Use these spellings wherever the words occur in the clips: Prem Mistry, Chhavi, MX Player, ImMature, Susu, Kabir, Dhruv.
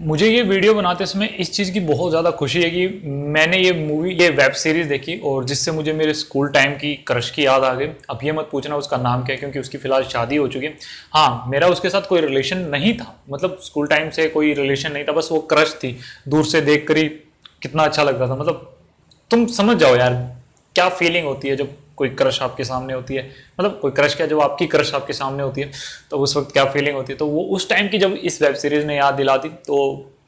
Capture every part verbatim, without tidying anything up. मुझे ये वीडियो बनाते समय इस चीज़ की बहुत ज़्यादा खुशी है कि मैंने ये मूवी ये वेब सीरीज़ देखी और जिससे मुझे मेरे स्कूल टाइम की क्रश की याद आ गई। अब ये मत पूछना उसका नाम क्या है क्योंकि उसकी फ़िलहाल शादी हो चुकी है। हाँ, मेरा उसके साथ कोई रिलेशन नहीं था, मतलब स्कूल टाइम से कोई रिलेशन नहीं था, बस वो क्रश थी। दूर से देख कर ही कितना अच्छा लगता था, मतलब तुम समझ जाओ यार क्या फीलिंग होती है जब कोई क्रश आपके सामने होती है, मतलब कोई क्रश क्या जब आपकी क्रश आपके सामने होती है तो उस वक्त क्या फीलिंग होती है। तो वो उस टाइम की जब इस वेब सीरीज़ ने याद दिला दी तो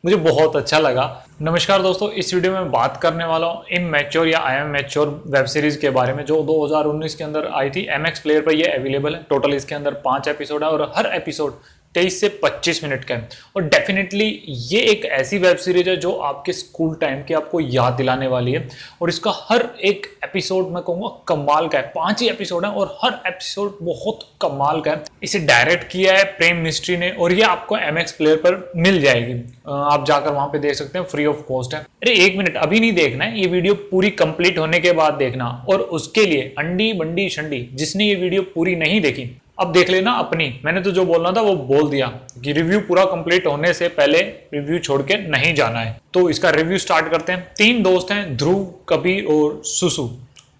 मुझे बहुत अच्छा लगा। नमस्कार दोस्तों, इस वीडियो में बात करने वाला हूँ इममैच्योर या I am mature web series के बारे में जो दो हज़ार उन्नीस के अंदर आई थी। एमएक्स प्लेयर पर ये अवेलेबल है। टोटल इसके अंदर पाँच एपिसोड है और हर एपिसोड तेईस से पच्चीस मिनट का है। और डेफिनेटली ये एक ऐसी वेब सीरीज है जो आपके स्कूल टाइम की आपको याद दिलाने वाली है। और इसका हर एक एपिसोड मैं कहूँगा कमाल का है। पांच ही एपिसोड है और हर एपिसोड बहुत कमाल का है। इसे डायरेक्ट किया है प्रेम मिस्ट्री ने और ये आपको एमएक्स प्लेयर पर मिल जाएगी, आप जाकर वहाँ पे देख सकते हैं, फ्री ऑफ कॉस्ट है। अरे एक मिनट, अभी नहीं देखना है, ये वीडियो पूरी कंप्लीट होने के बाद देखना। और उसके लिए अंडी बंडी शंडी जिसने ये वीडियो पूरी नहीं देखी अब देख लेना अपनी, मैंने तो जो बोलना था वो बोल दिया कि रिव्यू पूरा कंप्लीट होने से पहले रिव्यू छोड़ के नहीं जाना है। तो इसका रिव्यू स्टार्ट करते हैं। तीन दोस्त हैं, ध्रुव, कबीर और सुसु।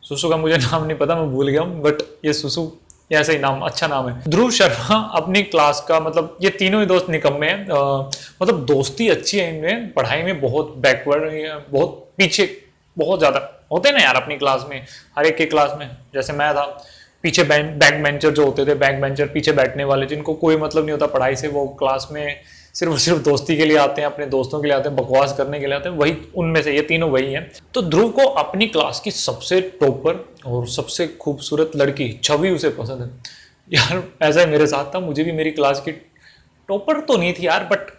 सुसु का मुझे नाम नहीं पता, मैं भूल गया हूँ, बट ये सुसु ऐसा ही नाम, अच्छा नाम है। ध्रुव शर्मा अपनी क्लास का, मतलब ये तीनों ही दोस्त निकम्मे हैं, मतलब दोस्ती अच्छी है इनमें, पढ़ाई में बहुत बैकवर्ड, बहुत पीछे, बहुत ज़्यादा होते हैं ना यार अपनी क्लास में, हर एक के क्लास में। जैसे मैं था पीछे बैक बेंचर, जो होते थे बैक बेंचर, पीछे बैठने वाले जिनको कोई मतलब नहीं होता पढ़ाई से, वो क्लास में सिर्फ सिर्फ दोस्ती के लिए आते हैं, अपने दोस्तों के लिए आते हैं, बकवास करने के लिए आते हैं, वही उनमें से ये तीनों वही हैं। तो ध्रुव को अपनी क्लास की सबसे टॉपर और सबसे खूबसूरत लड़की छवि उसे पसंद है। यार ऐसा ही मेरे साथ था, मुझे भी मेरी क्लास की टॉपर तो नहीं थी यार, बट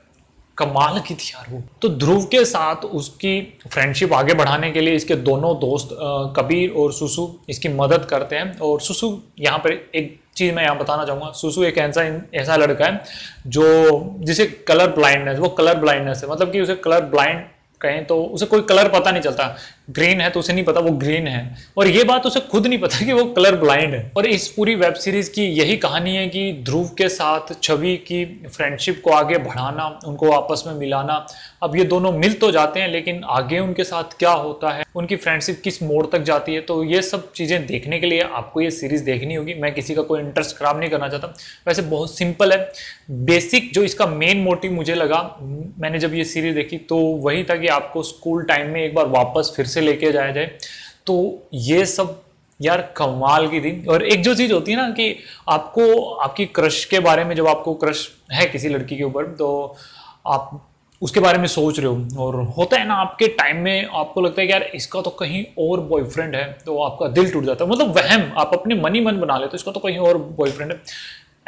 कमाल की थी यार वो। तो ध्रुव के साथ उसकी फ्रेंडशिप आगे बढ़ाने के लिए इसके दोनों दोस्त कबीर और सुसु इसकी मदद करते हैं। और सुसु, यहाँ पर एक चीज़ मैं यहाँ बताना चाहूँगा, सुसु एक ऐसा ऐसा लड़का है जो जिसे कलर ब्लाइंडनेस, वो कलर ब्लाइंडनेस है, मतलब कि उसे कलर ब्लाइंड कहें तो उसे कोई कलर पता नहीं चलता। ग्रीन है तो उसे नहीं पता वो ग्रीन है, और ये बात उसे खुद नहीं पता कि वो कलर ब्लाइंड है। और इस पूरी वेब सीरीज की यही कहानी है कि ध्रुव के साथ छवि की फ्रेंडशिप को आगे बढ़ाना, उनको आपस में मिलाना। अब ये दोनों मिल तो जाते हैं लेकिन आगे उनके साथ क्या होता है, उनकी फ्रेंडशिप किस मोड़ तक जाती है, तो ये सब चीज़ें देखने के लिए आपको ये सीरीज़ देखनी होगी। मैं किसी का कोई इंटरेस्ट खराब नहीं करना चाहता, वैसे बहुत सिंपल है। बेसिक जो इसका मेन मोटिव मुझे लगा मैंने जब ये सीरीज़ देखी तो वही था कि आपको स्कूल टाइम में एक बार वापस फिर से लेके जाया जाए। तो ये सब यार कमाल की थी। और एक जो चीज़ होती है ना कि आपको आपकी क्रश के बारे में, जब आपको क्रश है किसी लड़की के ऊपर तो आप उसके बारे में सोच रहे हो, और होता है ना आपके टाइम में आपको लगता है कि यार इसका तो कहीं और बॉयफ्रेंड है, तो आपका दिल टूट जाता है, मतलब वहम आप अपने मन ही मन बना लेते हो इसका तो कहीं और बॉयफ्रेंड है।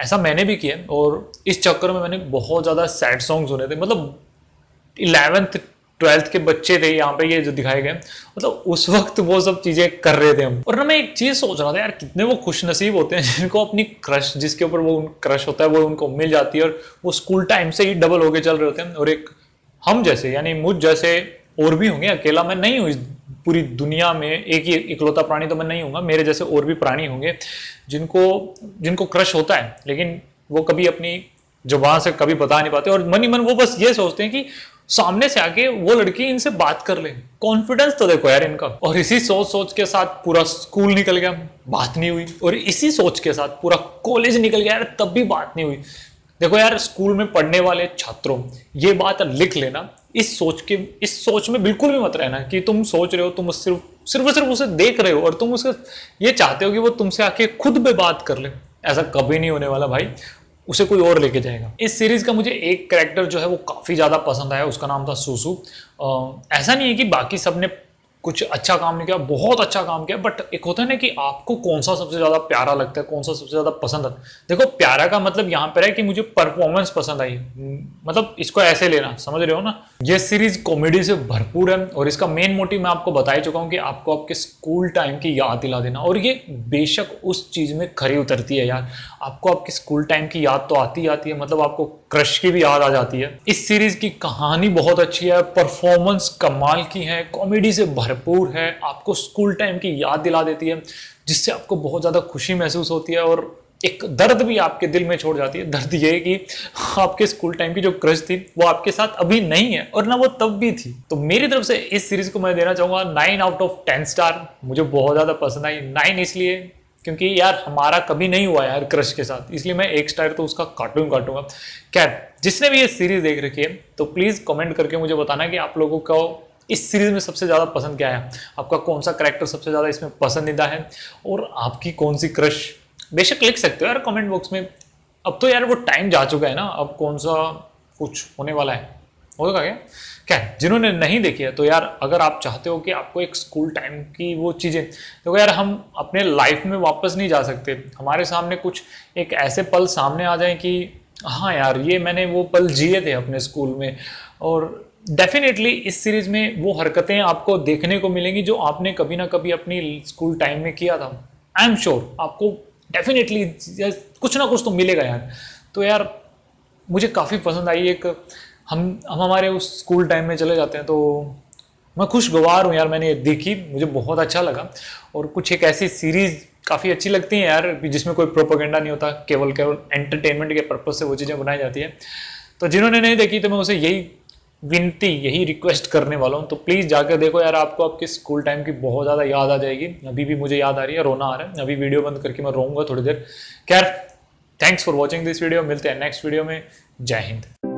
ऐसा मैंने भी किया और इस चक्कर में मैंने बहुत ज़्यादा सैड सॉन्ग सुने थे, मतलब इलेवेंथ ट्वेल्थ के बच्चे थे यहाँ पे ये जो दिखाए गए, मतलब उस वक्त वो सब चीज़ें कर रहे थे हम। और ना मैं एक चीज़ सोच रहा था यार कितने वो खुशनसीब होते हैं जिनको अपनी क्रश, जिसके ऊपर वो क्रश होता है वो उनको मिल जाती है, और वो स्कूल टाइम से ही डबल होके चल रहे होते हैं। और एक हम जैसे, यानी मुझ जैसे और भी होंगे, अकेला मैं नहीं हूँ इस पूरी दुनिया में, एक ही इकलौता प्राणी तो मैं नहीं हूँगा, मेरे जैसे और भी प्राणी होंगे जिनको जिनको क्रश होता है लेकिन वो कभी अपनी जुबान से कभी बता नहीं पाते, और मन ही मन वो बस ये सोचते हैं कि सामने से आके वो लड़की इनसे बात कर ले, कॉन्फिडेंस तो देखो यार इनका। और इसी सोच सोच के साथ पूरा स्कूल निकल गया, बात नहीं हुई, और इसी सोच के साथ पूरा कॉलेज निकल गया यार, तब भी बात नहीं हुई। देखो यार स्कूल में पढ़ने वाले छात्रों, ये बात लिख लेना, इस सोच के इस सोच में बिल्कुल भी मत रहना कि तुम सोच रहे हो, तुम सिर्फ सिर्फ सिर्फ उसे देख रहे हो और तुम उसके ये चाहते हो कि वो तुमसे आके खुद पे बात कर ले। ऐसा कभी नहीं होने वाला भाई, उसे कोई और लेके जाएगा। इस सीरीज़ का मुझे एक कैरेक्टर जो है वो काफ़ी ज़्यादा पसंद आया, उसका नाम था सुसु। आ, ऐसा नहीं है कि बाकी सब ने कुछ अच्छा काम नहीं किया, बहुत अच्छा काम किया, बट एक होता है ना कि आपको कौन सा सबसे ज़्यादा प्यारा लगता है, कौन सा सबसे ज़्यादा पसंद है। देखो प्यारा का मतलब यहाँ पर है कि मुझे परफॉर्मेंस पसंद आई, मतलब इसको ऐसे लेना, समझ रहे हो ना। ये सीरीज़ कॉमेडी से भरपूर है और इसका मेन मोटिव मैं आपको बता ही चुका हूँ कि आपको आपके स्कूल टाइम की याद दिला देना, और ये बेशक उस चीज़ में खरी उतरती है यार। आपको आपके स्कूल टाइम की याद तो आती आती है, मतलब आपको क्रश की भी याद आ जाती है। इस सीरीज़ की कहानी बहुत अच्छी है, परफॉर्मेंस कमाल की है, कॉमेडी से भरपूर है, आपको स्कूल टाइम की याद दिला देती है जिससे आपको बहुत ज़्यादा खुशी महसूस होती है। और एक दर्द भी आपके दिल में छोड़ जाती है। दर्द ये है कि आपके स्कूल टाइम की जो क्रश थी वो आपके साथ अभी नहीं है, और ना वो तब भी थी। तो मेरी तरफ से इस सीरीज को मैं देना चाहूँगा nine out of ten star. मुझे बहुत ज़्यादा पसंद आई। नाइन इसलिए क्योंकि यार हमारा कभी नहीं हुआ यार क्रश के साथ, इसलिए मैं एक स्टार तो उसका काटूँ काटूंगा। क्या जिसने भी ये सीरीज़ देख रखी है तो प्लीज़ कमेंट करके मुझे बताना कि आप लोगों को इस सीरीज़ में सबसे ज़्यादा पसंद क्या है, आपका कौन सा कैरेक्टर सबसे ज़्यादा इसमें पसंदीदा है, और आपकी कौन सी क्रश। बेशक लिख सकते हो यार कमेंट बॉक्स में। अब तो यार वो टाइम जा चुका है ना, अब कौन सा कुछ होने वाला है, होगा क्या क्या जिन्होंने नहीं देखी है तो यार अगर आप चाहते हो कि आपको एक स्कूल टाइम की वो चीज़ें, तो यार हम अपने लाइफ में वापस नहीं जा सकते, हमारे सामने कुछ एक ऐसे पल सामने आ जाएं कि हाँ यार ये मैंने वो पल जिए थे अपने स्कूल में। और डेफिनेटली इस सीरीज़ में वो हरकतें आपको देखने को मिलेंगी जो आपने कभी ना कभी अपनी स्कूल टाइम में किया था। आई एम श्योर आपको डेफिनेटली कुछ ना कुछ तो मिलेगा यार। तो यार मुझे काफ़ी पसंद आई। एक हम हम हमारे उस स्कूल टाइम में चले जाते हैं, तो मैं खुशगवार हूँ यार मैंने ये देखी, मुझे बहुत अच्छा लगा। और कुछ एक ऐसी सीरीज़ काफ़ी अच्छी लगती है यार जिसमें कोई प्रोपेगेंडा नहीं होता, केवल केवल एंटरटेनमेंट के पर्पज़ से वो चीज़ें बनाई जाती है। तो जिन्होंने नहीं देखी तो मैं उसे यही विनती यही रिक्वेस्ट करने वाला हूँ, तो प्लीज़ जाकर देखो यार, आपको आपके स्कूल टाइम की बहुत ज़्यादा याद आ जाएगी। अभी भी मुझे याद आ रही है, रोना आ रहा है। अभी वीडियो बंद करके मैं रोऊंगा थोड़ी देर। खैर thanks for watching this video, मिलते हैं नेक्स्ट वीडियो में। जय हिंद।